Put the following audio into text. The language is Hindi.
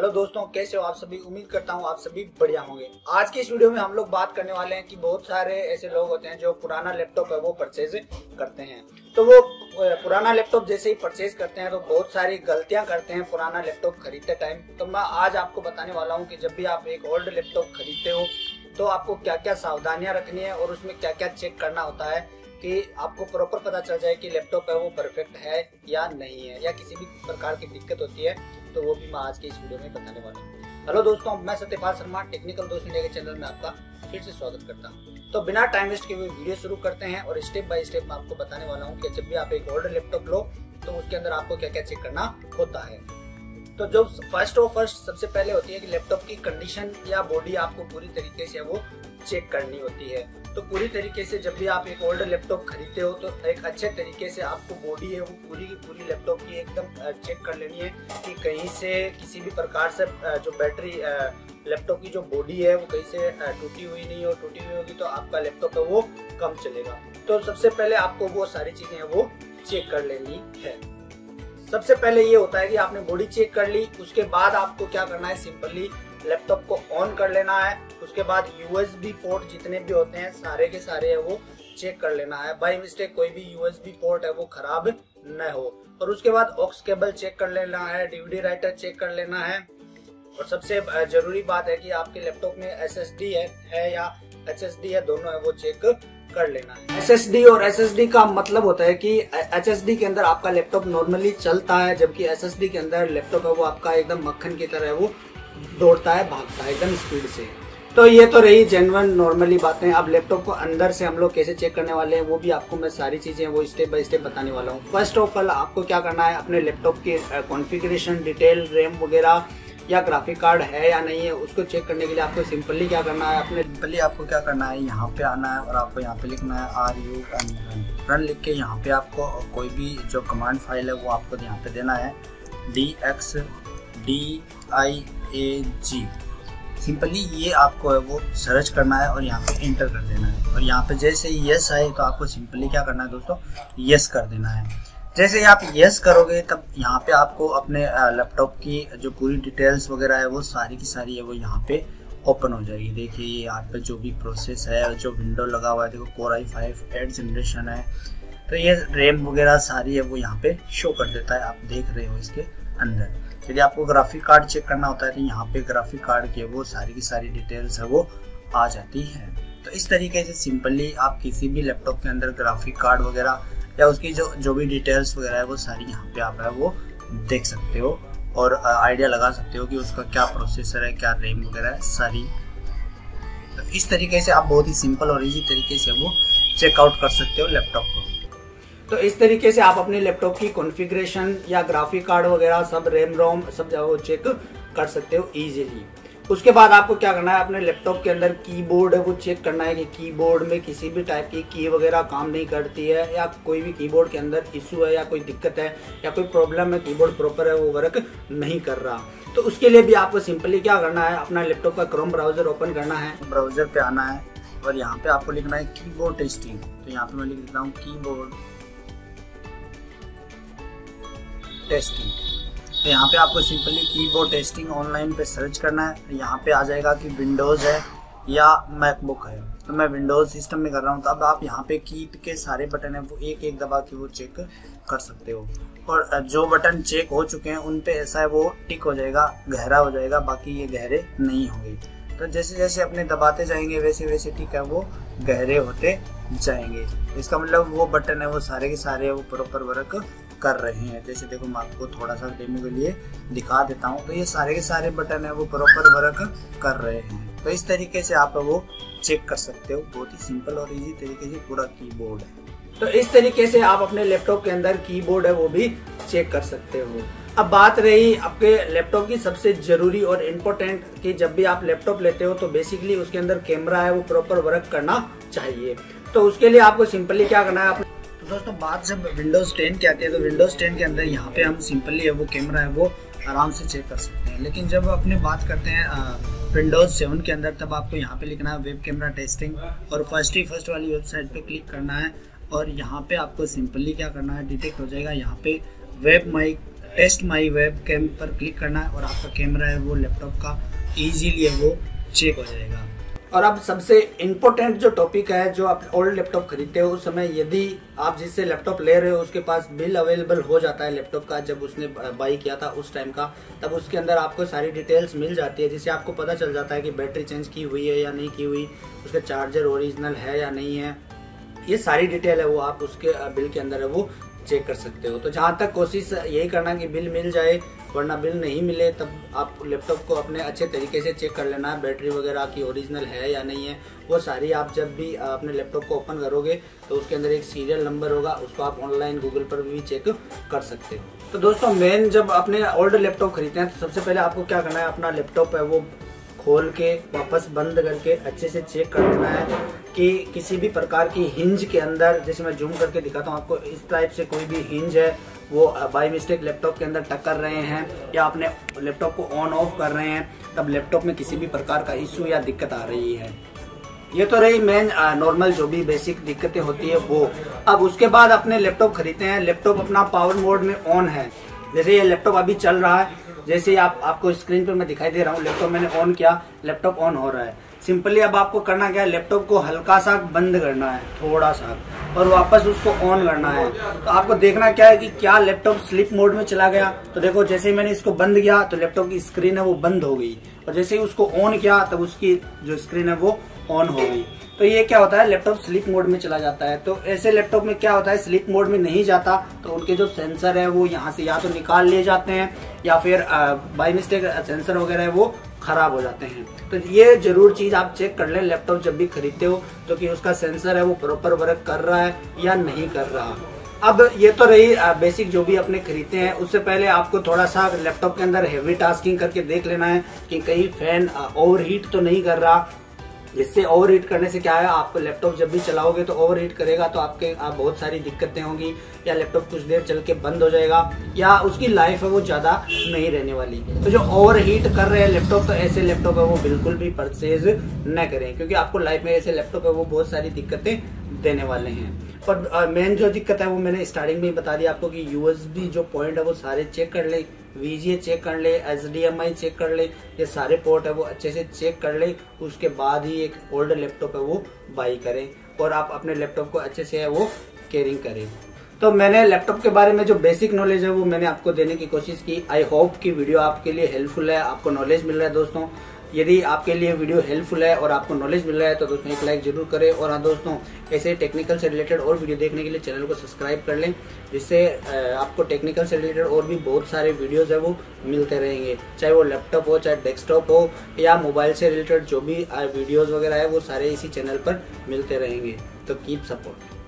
हेलो दोस्तों, कैसे हो आप सभी। उम्मीद करता हूँ आप सभी बढ़िया होंगे। आज की इस वीडियो में हम लोग बात करने वाले हैं कि बहुत सारे ऐसे लोग होते हैं जो पुराना लैपटॉप है वो परचेज करते हैं। तो वो पुराना लैपटॉप जैसे ही परचेज करते हैं तो बहुत सारी गलतियां करते हैं पुराना लैपटॉप खरीदते टाइम। तो मैं आज आपको बताने वाला हूँ कि जब भी आप एक ओल्ड लैपटॉप खरीदते हो तो आपको क्या क्या सावधानियां रखनी है और उसमें क्या क्या चेक करना होता है कि आपको प्रॉपर पता चल जाए कि लैपटॉप है वो परफेक्ट है या नहीं है, या किसी भी प्रकार की दिक्कत होती है तो वो भी मैं आज के इस वीडियो में बताने वाला हूँ। हेलो दोस्तों, मैं सत्यपाल शर्मा, टेक्निकल दोस्त इंडिया के चैनल में आपका फिर से स्वागत करता हूँ। तो बिना टाइम वेस्ट किए हुए वीडियो शुरू करते हैं और स्टेप बाय स्टेप मैं आपको बताने वाला हूँ कि जब भी आप एक ओल्ड लैपटॉप लो तो उसके अंदर आपको क्या क्या चेक करना होता है। तो जो फर्स्ट सबसे पहले होती है कि लैपटॉप की कंडीशन या बॉडी आपको पूरी तरीके से वो चेक करनी होती है। तो पूरी तरीके से जब भी आप एक ओल्ड लैपटॉप खरीदते हो तो एक अच्छे तरीके से आपको बॉडी है वो पूरी की पूरी लैपटॉप की एकदम चेक कर लेनी है कि कहीं से किसी भी प्रकार से जो बैटरी लैपटॉप की जो बॉडी है वो कहीं से टूटी हुई नहीं हो। टूटी हुई होगी तो आपका लैपटॉप है वो कम चलेगा। तो सबसे पहले आपको वो सारी चीजें वो चेक कर लेनी है। सबसे पहले ये होता है कि आपने बॉडी चेक कर ली, उसके बाद आपको क्या करना है, सिंपली लैपटॉप को ऑन कर लेना है। उसके बाद USB पोर्ट जितने भी होते हैं सारे के सारे वो चेक कर लेना है, बाय मिस्टेक कोई भी USB पोर्ट है वो खराब न हो। और उसके बाद ऑक्स केबल चेक कर लेना है, DVD राइटर चेक कर लेना है। और सबसे जरूरी बात है कि आपके लैपटॉप में SSD है या HDMI है, दोनों है वो चेक कर लेना है। SSD और SSD का मतलब होता है कि HDMI के अंदर आपका लैपटॉप नॉर्मली चलता है, जबकि SSD के अंदर लैपटॉप है वो आपका एकदम मक्खन की तरह वो दौड़ता है, भागता है एकदम स्पीड से। तो ये तो रही जेन्युइन नॉर्मली बातें। अब लैपटॉप को अंदर से हम लोग कैसे चेक करने वाले हैं वो भी आपको मैं सारी चीजें वो स्टेप बाय स्टेप बताने वाला हूँ। फर्स्ट ऑफ ऑल आपको क्या करना है, अपने लैपटॉप की कॉन्फ़िगरेशन डिटेल, रैम वगैरह या ग्राफिक कार्ड है या नहीं है, उसको चेक करने के लिए आपको सिंपली क्या करना है, अपने सिंपली आपको क्या करना है, यहाँ पे आना है और आपको यहाँ पे लिखना है RU run लिख के। यहाँ पे आपको कोई भी जो कमांड फाइल है वो आपको यहाँ पे देना है DXDIAG। सिंपली ये आपको है वो सर्च करना है और यहाँ पे इंटर कर देना है। और यहाँ पे जैसे यस आए तो आपको सिंपली क्या करना है दोस्तों, यस कर देना है। जैसे ही आप यस करोगे तब यहाँ पे आपको अपने लैपटॉप की जो पूरी डिटेल्स वगैरह है वो सारी की सारी है वो यहाँ पे ओपन हो जाएगी। देखिए ये यहाँ पे जो भी प्रोसेस है और जो विंडो लगा हुआ है, देखो Core i5 8th जनरेशन है। तो ये रैम वगैरह सारी है वो यहाँ पे शो कर देता है, आप देख रहे हो इसके अंदर। यदि आपको ग्राफिक कार्ड चेक करना होता है तो यहाँ पे ग्राफिक कार्ड के वो सारी की सारी डिटेल्स है वो आ जाती है। तो इस तरीके से सिंपली आप किसी भी लैपटॉप के अंदर ग्राफिक कार्ड वगैरह या उसकी जो भी डिटेल्स वगैरह है वो सारी यहाँ पे आप है वो देख सकते हो और आइडिया लगा सकते हो कि उसका क्या प्रोसेसर है, क्या रैम वगैरह है सारी। तो इस तरीके से आप बहुत ही सिंपल और इजी तरीके से वो चेकआउट कर सकते हो लैपटॉप को। तो इस तरीके से आप अपने लैपटॉप की कॉन्फ़िगरेशन या ग्राफिक कार्ड वगैरह सब, रैम रोम सब वो चेक कर सकते हो ईजिली। उसके बाद आपको क्या करना है, अपने लैपटॉप के अंदर कीबोर्ड है वो चेक करना है कि कीबोर्ड में किसी भी टाइप की की वगैरह काम नहीं करती है, या कोई भी कीबोर्ड के अंदर इशू है या कोई दिक्कत है या कोई प्रॉब्लम है, कीबोर्ड प्रॉपर है वो वर्क नहीं कर रहा। तो उसके लिए भी आपको सिंपली क्या करना है, अपना लैपटॉप का क्रोम ब्राउजर ओपन करना है, ब्राउजर पे आना है और यहाँ पे आपको लिखना है कीबोर्ड टेस्टिंग। तो यहाँ पे मैं लिख देता हूँ कीबोर्ड टेस्टिंग। तो यहाँ पे आपको सिंपली कीबोर्ड टेस्टिंग ऑनलाइन पे सर्च करना है। यहाँ पे आ जाएगा कि विंडोज़ है या मैकबुक है, तो मैं विंडोज़ सिस्टम में कर रहा हूँ। तो अब आप यहाँ पे की के सारे बटन है वो एक एक दबा के वो चेक कर सकते हो। और जो बटन चेक हो चुके हैं उन पे ऐसा है वो टिक हो जाएगा, गहरा हो जाएगा, बाकी ये गहरे नहीं होंगे। तो जैसे जैसे अपने दबाते जाएंगे वैसे वैसे टिक है वो गहरे होते जाएंगे। इसका मतलब वो बटन है वो सारे के सारे वो प्रॉपर वर्क कर रहे हैं। जैसे देखो मैं आपको थोड़ा सा डेमो के लिए दिखा देता हूँ। तो ये सारे के सारे बटन है वो प्रॉपर वर्क कर रहे हैं। तो इस तरीके से आप वो चेक कर सकते हो, बहुत ही सिंपल और इजी तरीके से पूरा कीबोर्ड है। तो इस तरीके से आप अपने लैपटॉप के अंदर कीबोर्ड है वो भी चेक कर सकते हो। अब बात रही आपके लैपटॉप की सबसे जरूरी और इम्पोर्टेंट कि जब भी आप लैपटॉप लेते हो तो बेसिकली उसके अंदर कैमरा है वो प्रॉपर वर्क करना चाहिए। तो उसके लिए आपको सिंपली क्या करना है, दोस्तों बात जब विंडोज़ 10 की आती है तो विंडोज़ 10 के अंदर यहाँ पे हम सिंपली है वो कैमरा है वो आराम से चेक कर सकते हैं। लेकिन जब अपने बात करते हैं विंडोज़ 7 के अंदर तब आपको यहाँ पे लिखना है वेब कैमरा टेस्टिंग और फर्स्ट वाली वेबसाइट पे क्लिक करना है। और यहाँ पे आपको सिंपली क्या करना है, डिटेक्ट हो जाएगा यहाँ पे web mic test my web cam पर क्लिक करना है और आपका कैमरा है वो लैपटॉप का ईजीली वो चेक हो जाएगा। और अब सबसे इम्पोर्टेंट जो टॉपिक है, जो आप ओल्ड लैपटॉप खरीदते हो उस समय यदि आप जिससे लैपटॉप ले रहे हो उसके पास बिल अवेलेबल हो जाता है लैपटॉप का, जब उसने बाई किया था उस टाइम का, तब उसके अंदर आपको सारी डिटेल्स मिल जाती है, जिससे आपको पता चल जाता है कि बैटरी चेंज की हुई है या नहीं की हुई, उसका चार्जर ओरिजिनल है या नहीं है, ये सारी डिटेल है वो आप उसके बिल के अंदर है वो चेक कर सकते हो। तो जहाँ तक कोशिश यही करना कि बिल मिल जाए, वरना बिल नहीं मिले तब आप लैपटॉप को अपने अच्छे तरीके से चेक कर लेना, बैटरी वगैरह की ओरिजिनल है या नहीं है वो सारी। आप जब भी अपने लैपटॉप को ओपन करोगे तो उसके अंदर एक सीरियल नंबर होगा, उसको आप ऑनलाइन गूगल पर भी चेक कर सकते हो। तो दोस्तों मेन जब अपने ओल्ड लैपटॉप खरीदते हैं तो सबसे पहले आपको क्या करना है, अपना लैपटॉप है वो खोल के वापस बंद करके अच्छे से चेक कर लेना है कि किसी भी प्रकार की हिंज के अंदर, जैसे मैं जूम करके दिखाता हूँ आपको, इस टाइप से कोई भी हिंज है वो बाय मिस्टेक लैपटॉप के अंदर टक कर रहे हैं या आपने लैपटॉप को ऑन ऑफ कर रहे हैं, तब लैपटॉप में किसी भी प्रकार का इशू या दिक्कत आ रही है। ये तो रही मेन नॉर्मल जो भी बेसिक दिक्कतें होती है वो। अब उसके बाद अपने लैपटॉप खरीदते हैं, लैपटॉप अपना पावर मोड में ऑन है, जैसे ये लैपटॉप अभी चल रहा है, जैसे आपको स्क्रीन पर मैं दिखाई दे रहा हूँ, लैपटॉप मैंने ऑन किया, लैपटॉप ऑन हो रहा है। सिंपली अब आपको करना क्या है, लैपटॉप को हल्का सा बंद करना है, थोड़ा सा, और वापस उसको ऑन करना है। तो आपको देखना क्या है कि क्या लैपटॉप स्लीप मोड में चला गया। तो देखो जैसे ही मैंने इसको बंद किया तो लैपटॉप की स्क्रीन है वो बंद हो गई, और जैसे ही उसको ऑन किया तब उसकी जो स्क्रीन है वो ऑन हो गई। तो ये क्या होता है, लैपटॉप स्लीप मोड में चला जाता है। तो ऐसे लैपटॉप में क्या होता है, स्लीप मोड में नहीं जाता तो उनके जो सेंसर है वो यहाँ से या तो निकाल लिए जाते हैं या फिर बाय मिस्टेक सेंसर वगैरह है वो खराब हो जाते हैं। तो ये जरूर चीज़ आप चेक कर लें लैपटॉप जब भी खरीदते हो तो, कि उसका सेंसर है वो प्रॉपर वर्क कर रहा है या नहीं कर रहा। अब ये तो रही बेसिक जो भी अपने खरीदते हैं। उससे पहले आपको थोड़ा सा लैपटॉप के अंदर हैवी टास्किंग करके देख लेना है कि कहीं फैन ओवरहीट तो नहीं कर रहा, जिससे ओवरहीट करने से क्या है, आप लैपटॉप जब भी चलाओगे तो ओवरहीट करेगा तो आपके बहुत सारी दिक्कतें होंगी, या लैपटॉप कुछ देर चल के बंद हो जाएगा या उसकी लाइफ है वो ज़्यादा नहीं रहने वाली। तो जो ओवरहीट कर रहे हैं लैपटॉप, तो ऐसे लैपटॉप है वो बिल्कुल भी परचेज न करें, क्योंकि आपको लाइफ में ऐसे लैपटॉप है वो बहुत सारी दिक्कतें देने वाले हैं। पर मेन जो दिक्कत है वो मैंने स्टार्टिंग में ही बता दी आपको कि USB जो पॉइंट है वो सारे चेक कर ले, VGA चेक कर ले, HDMI चेक कर ले, ये सारे पोर्ट है वो अच्छे से चेक कर ले, उसके बाद ही एक ओल्ड लैपटॉप है वो बाई करें और आप अपने लैपटॉप को अच्छे से है वो केयरिंग करें। तो मैंने लैपटॉप के बारे में जो बेसिक नॉलेज है वो मैंने आपको देने की कोशिश की। आई होप कि वीडियो आपके लिए हेल्पफुल है, आपको नॉलेज मिल रहा है। दोस्तों यदि आपके लिए वीडियो हेल्पफुल है और आपको नॉलेज मिल रहा है तो दोस्तों एक लाइक जरूर करें, और हाँ दोस्तों ऐसे टेक्निकल से रिलेटेड और वीडियो देखने के लिए चैनल को सब्सक्राइब कर लें, जिससे आपको टेक्निकल से रिलेटेड और भी बहुत सारे वीडियोस है वो मिलते रहेंगे, चाहे वो लैपटॉप हो, चाहे डेस्कटॉप हो, या मोबाइल से रिलेटेड जो भी वीडियोज़ वगैरह है वो सारे इसी चैनल पर मिलते रहेंगे। तो कीप सपोर्ट।